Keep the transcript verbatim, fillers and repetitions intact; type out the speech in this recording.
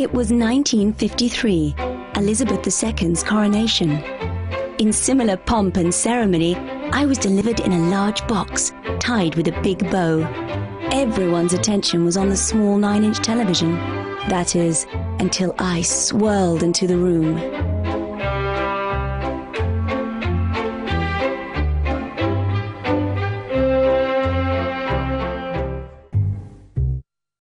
It was nineteen fifty-three, Elizabeth the Second's coronation. In similar pomp and ceremony, I was delivered in a large box, tied with a big bow. Everyone's attention was on the small nine-inch television. That is, until I swirled into the room.